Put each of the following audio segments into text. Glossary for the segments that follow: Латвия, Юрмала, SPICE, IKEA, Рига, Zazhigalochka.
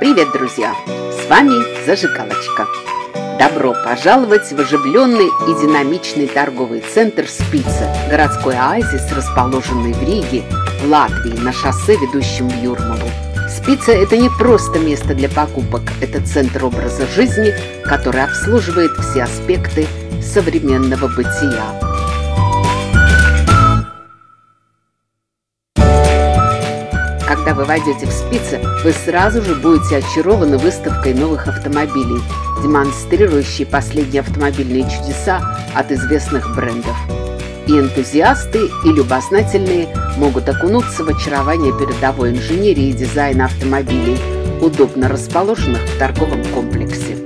Привет, друзья! С вами Зажигалочка. Добро пожаловать в оживленный и динамичный торговый центр «Спице», городской оазис, расположенный в Риге, в Латвии, на шоссе, ведущем в Юрмалу. «Спице» — это не просто место для покупок, это центр образа жизни, который обслуживает все аспекты современного бытия. Когда вы войдете в «Спице», вы сразу же будете очарованы выставкой новых автомобилей, демонстрирующей последние автомобильные чудеса от известных брендов. И энтузиасты, и любознательные могут окунуться в очарование передовой инженерии и дизайна автомобилей, удобно расположенных в торговом комплексе.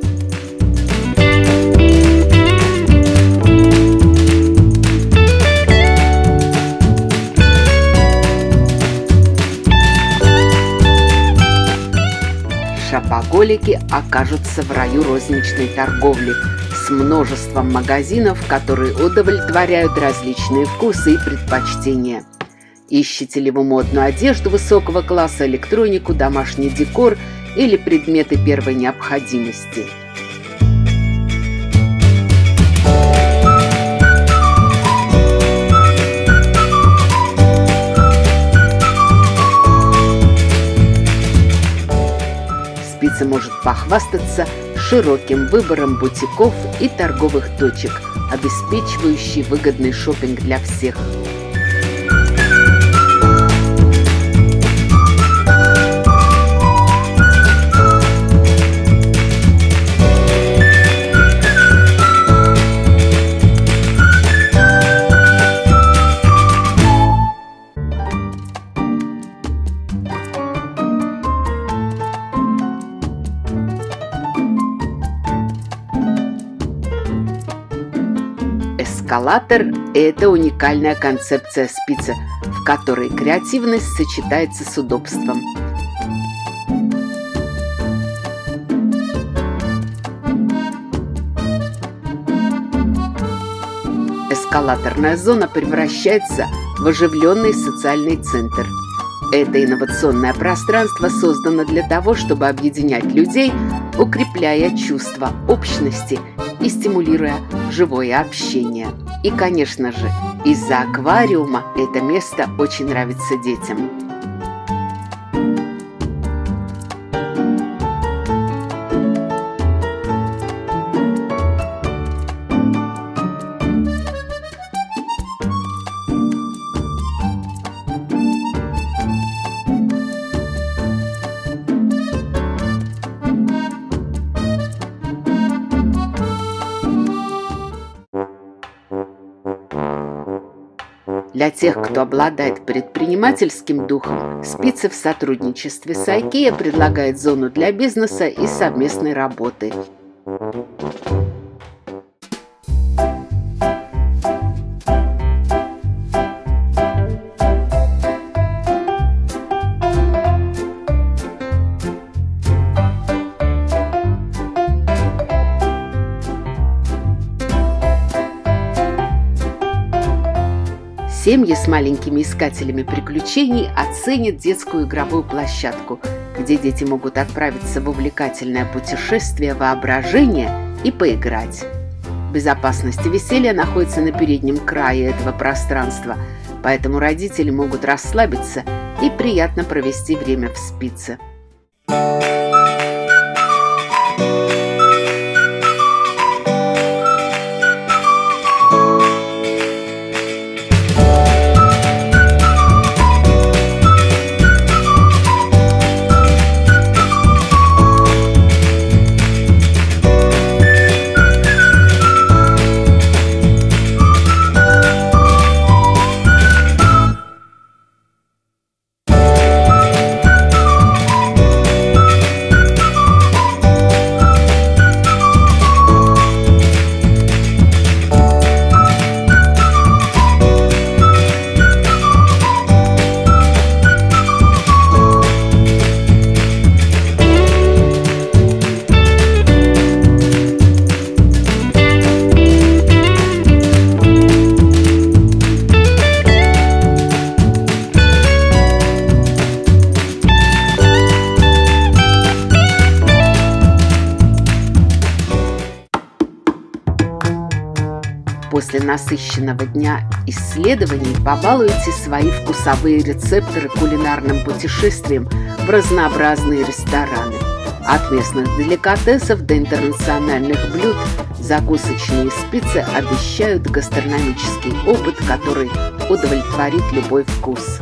Шопоголики окажутся в раю розничной торговли с множеством магазинов, которые удовлетворяют различные вкусы и предпочтения. Ищете ли вы модную одежду высокого класса, электронику, домашний декор или предметы первой необходимости? «Спице» может похвастаться широким выбором бутиков и торговых точек, обеспечивающий выгодный шопинг для всех. Эскалатор – это уникальная концепция «Спице», в которой креативность сочетается с удобством. Эскалаторная зона превращается в оживленный социальный центр. Это инновационное пространство создано для того, чтобы объединять людей, укрепляя чувство общности и стимулируя живое общение. И, конечно же, из-за аквариума это место очень нравится детям. Для тех, кто обладает предпринимательским духом, «Спице» в сотрудничестве с IKEA предлагает зону для бизнеса и совместной работы. Семьи с маленькими искателями приключений оценят детскую игровую площадку, где дети могут отправиться в увлекательное путешествие воображения и поиграть. Безопасность и веселье находятся на переднем крае этого пространства, поэтому родители могут расслабиться и приятно провести время в «Спице». после насыщенного дня исследований побалуйте свои вкусовые рецепторы кулинарным путешествием в разнообразные рестораны. От местных деликатесов до интернациональных блюд закусочные спицы обещают гастрономический опыт, который удовлетворит любой вкус.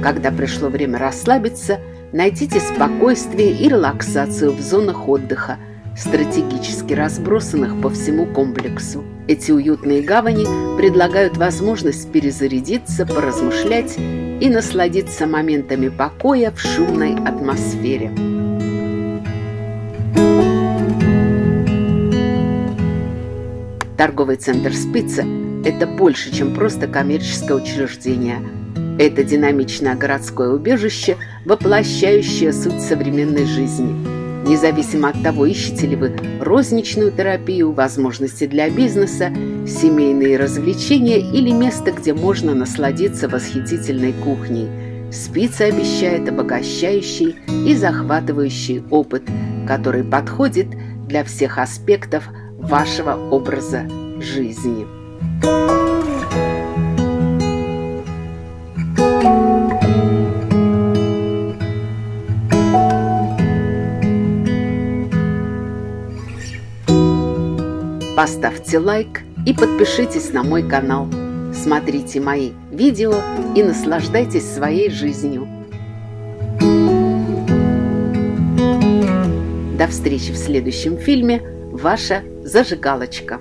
Когда пришло время расслабиться, найдите спокойствие и релаксацию в зонах отдыха, стратегически разбросанных по всему комплексу. Эти уютные гавани предлагают возможность перезарядиться, поразмышлять и насладиться моментами покоя в шумной атмосфере. Торговый центр «Спице» – это больше, чем просто коммерческое учреждение. Это динамичное городское убежище, воплощающее суть современной жизни. Независимо от того, ищете ли вы розничную терапию, возможности для бизнеса, семейные развлечения или место, где можно насладиться восхитительной кухней, «Спице» обещает обогащающий и захватывающий опыт, который подходит для всех аспектов вашего образа жизни. Поставьте лайк и подпишитесь на мой канал. Смотрите мои видео и наслаждайтесь своей жизнью. До встречи в следующем фильме. Ваша Зажигалочка.